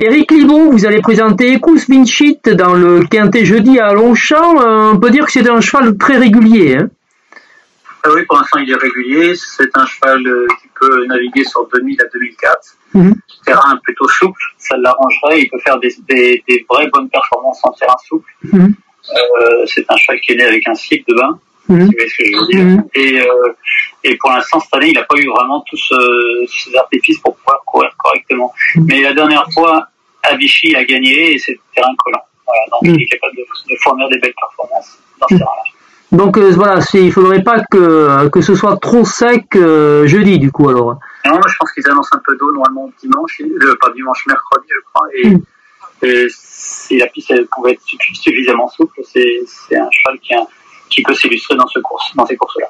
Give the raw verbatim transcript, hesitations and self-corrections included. Éric Libaud, vous allez présenter Ekus Vinchit dans le quintet jeudi à Longchamp. On peut dire que c'est un cheval très régulier. Hein ah oui, pour l'instant il est régulier. C'est un cheval qui peut naviguer sur deux mille à deux mille quatre. Mmh. Terrain plutôt souple, ça l'arrangerait. Il peut faire des, des, des vraies bonnes performances en terrain souple. Mmh. Euh, c'est un cheval qui est né avec un cycle de bain. Mmh. Si vous voyez ce que je veux dire. Mmh. Et, euh, et pour l'instant, cette année, il n'a pas eu vraiment tous euh, ces artifices pour pouvoir courir correctement. Mmh. Mais la dernière fois, à Vichy, il a gagné et c'est terrain collant. Voilà, donc mmh. il est capable de, de fournir des belles performances dans ce mmh. terrain-là. Donc euh, voilà, il ne faudrait pas que, que ce soit trop sec euh, jeudi, du coup, alors. Non, moi, je pense qu'ils annoncent un peu d'eau normalement dimanche, euh, pas dimanche, mercredi, je crois. Et, mmh. et si la piste elle pouvait être suffisamment souple, c'est un cheval qui a un qui peut s'illustrer dans, ce course, dans ces courses-là.